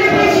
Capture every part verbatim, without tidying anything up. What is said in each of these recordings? كلما كانت أقوى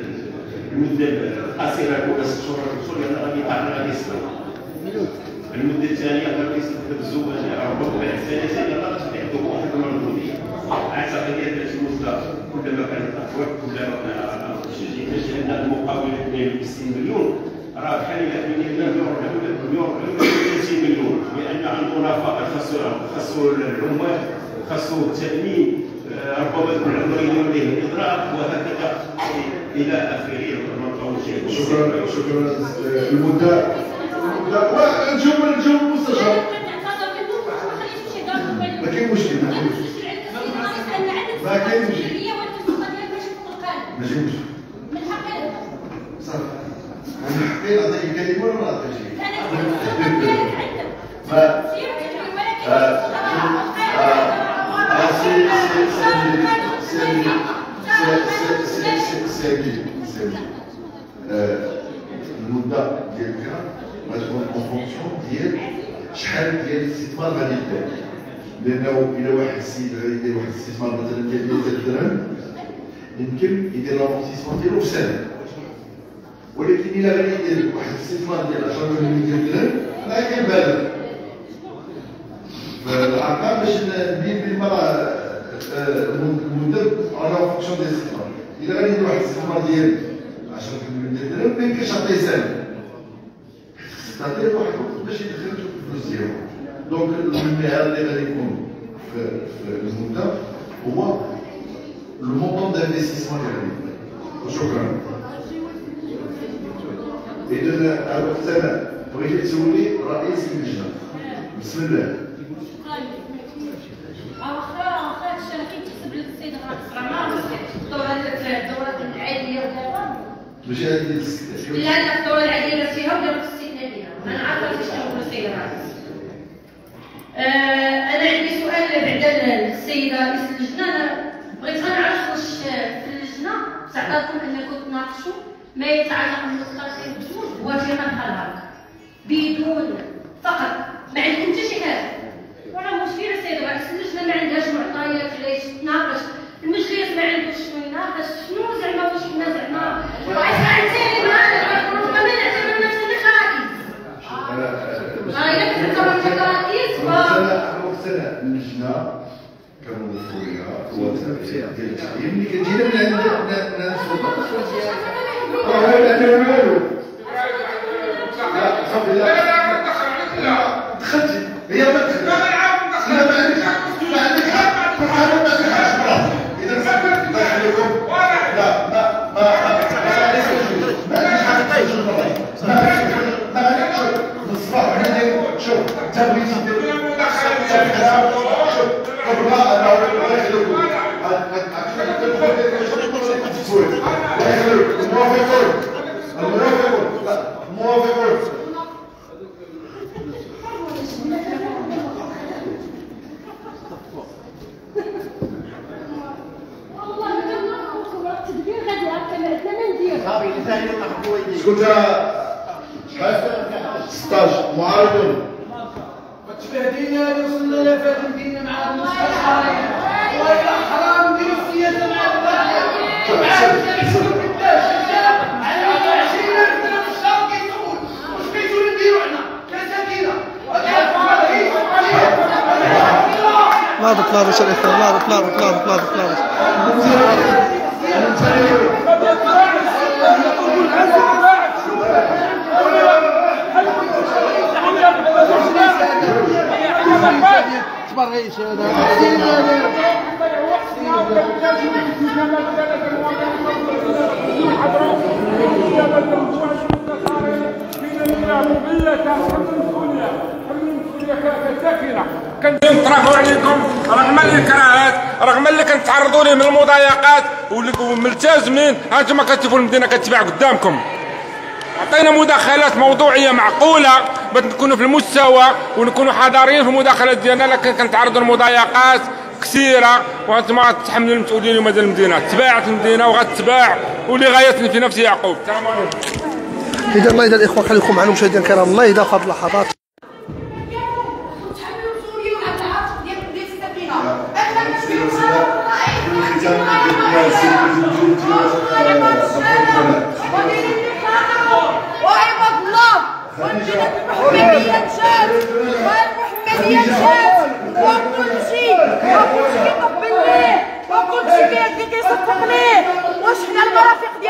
كلما كان المقاولة مليون راه بحال الا بنينا مليون مليون مليون لان عندنا فقر خاصو خاصو العمال خاصو التامين ربما يكون عندنا ليه الاضرار وهكذا الى اخره. شكرا شكرا المدة المدة ونجاوب نجاوب المستشار ما كاين مشكل ما كاين مشكل ما كاين مشكل ما كاين مشكل المدة ديالها غتكون اون فونكسيون ديال شحال ديال الاستثمار غادي يدير، لأنه إلا واحد السيد غادي يدير واحد الاستثمار مثلا ديال مئة ألف درهم يمكن يدير لافونتيسمون ديالو في سنة، ولكن إلا غادي يدير واحد الاستثمار ديال عشرة مليون درهم راه كيبالغ. فالأرقام باش نبين بلي راه المدة راه فونكسيون ديال الاستثمار، إلا غادي يدير واحد الاستثمار ديال عشرة مليون درهم ما يمكنش يعطيه سنة، خصك تعطيه واحد الوقت باش يدخل الفلوس ديالو. دونك المعيار اللي غادي يكون في المدة هو المونطون دانفيستيسمون اللي غادي يكون. وشكرا. إذا الوقت أنا بغيتك تولي رئيس اللجنة، بسم الله. ماشي هذه ديال الاستثناء، لا لا الدوره العاديه اللي فيها ولا الاستثنائيه، ما نعرفش شنو الخيارات. انا عندي سؤال بعدا للسيده رئيس اللجنه، بغيت غنعرف واش في اللجنه تعطاكم انكم تناقشوا ما يتعلق بالتخطيط الجوج بوثيقه بحال هكا بدون فقط ما عندكم حتى شي حاجه، وراه مشكله السيده رئيس اللجنه ما عندهاش معطيات علاش تناقش، المجلس ما عندوش شنو يناقش، شنو زعما واش كنا زعما واش غنعتمدوا ما نعتمدوا نفسنا كراكيز. اه الا كنت كنعتمدوا كراكيز ف وقتنا اللجنه كنوصلوا ليها وتاثير ديال التعليم اللي كتجينا من عند الناس والله دخلتي هي ما هانتوما كتشوفوا المدينه كتباع قدامكم. عطينا مداخلات موضوعيه معقوله باش نكونوا في المستوى ونكونوا حاضرين في المداخلات ديالنا، لكن كنتعرضوا لمضايقات كثيره وانتوما تتحملوا المسؤوليه اليوم ديال المدينه، تباعت المدينه وغتتباع ولغايه في نفس يعقوب. السلام عليكم. اذا الله يدير الاخوه خليكم معنا مشاهدينا الكرام، الله يدير هذه اللحظات وكل شيء كيطبيو ليه وكل شيء كيصفق ليه. واش حنا المرافق